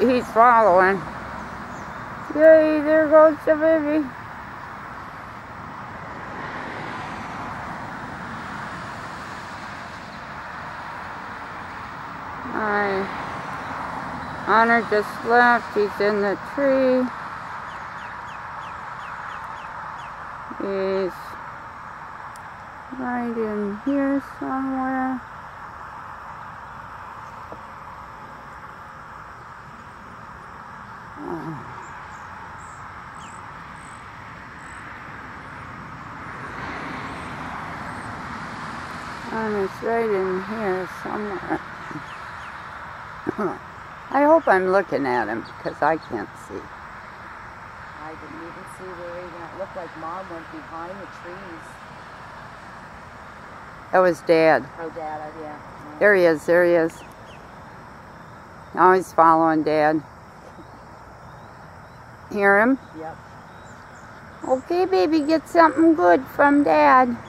he's following. Yay, there goes the baby. Alright. Honor just left. He's in the tree. He's right in here somewhere. It's right in here somewhere. I hope I'm looking at him because I can't see. I didn't even see where he went. It looked like Mom went behind the trees. That was Dad. Oh, Dad, yeah. There he is, there he is. Now he's following Dad. Hear him? Yep. Okay, baby, get something good from Dad.